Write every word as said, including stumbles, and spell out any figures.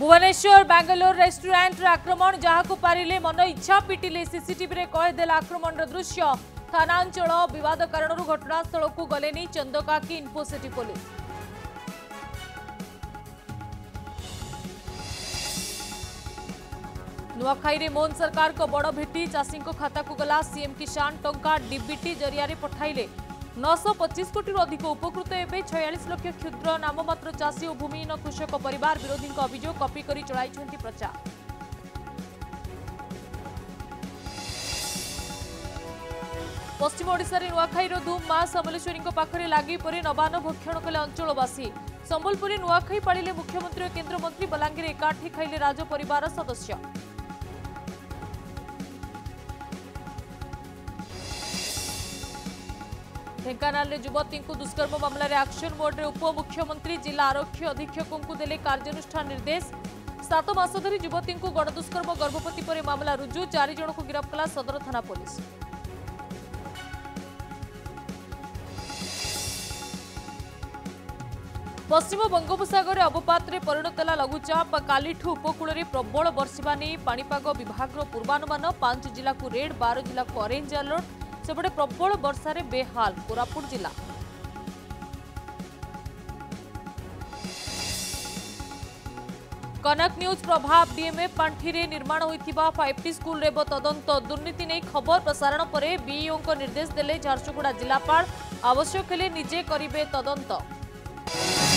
Bhubaneswar Bangalore restaurant आक्रमण जहां पारे मन इच्छा पिटिले सीसीटीवी कहीदेला आक्रमण दृश्य थानांचल बद कारण घटनास्थल को गले नहीं चंदकाकी इन्फोसिटी पुलिस। नुआखाई मोहन सरकार को बड़ भेटी चाषी खाता को गला सीएम किसान टंका डीबीटी जरिया पठाइले नौशो पचीस कोटी अधिक उपकृत एवं छयालीस लक्ष क्षुद्र नाममात्र चाषी और भूमिहीन कृषक परिवार विरोधी अभियोग कॉपी करी चलाई प्रचार। पश्चिम ओडिशार नुआखाईर धूम मां समलेश्वरी पाखरे लागी परे नवान्न भक्षण कले अंचलवासी। संबलपुर नुआखाई पाळिले मुख्यमंत्री और केन्द्रमंत्री बलांगीर एकाठी खाइले राज परिवार सदस्य। ढेंकानाल युवती दुष्कर्म मामलें एक्शन मोड्रे उप मुख्यमंत्री जिला आरक्षी अधीक्षक देले कार्यानुष्ठान निर्देश। सात मास धरी युवती गणदुष्कर्म गर्भवती पर मामला रुजु चार जन को गिरफ्त कला सदर थाना पुलिस। पश्चिम बंगोपसागर अवपात में परिणतला लघुचाप कालीठू उपकूल में प्रबल बर्षा नहीं पाणीपाग विभाग पूर्वानुमान। पांच जिला को रेड बार जिला को ऑरेंज अलर्ट। सेपटे प्रबल वर्षा रे बेहाल कोरापुट जिला। कनक न्यूज प्रभाव डीएमए पांठी रे निर्माण होइथिबा फाइव टी स्कूल रे तदंत दुर्नीति नहीं खबर प्रसारण पर बीईओ को निर्देश देले झारसुगुड़ा जिलापाल। आवश्यक हेले निजे करिवे तदंत।